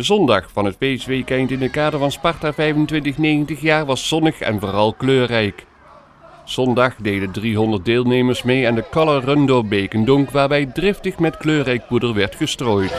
De zondag van het feestweekend in het kader van Sparta 2590 jaar was zonnig en vooral kleurrijk. Zondag deden 300 deelnemers mee aan de Color Run door Beek en Donk, waarbij driftig met kleurrijk poeder werd gestrooid.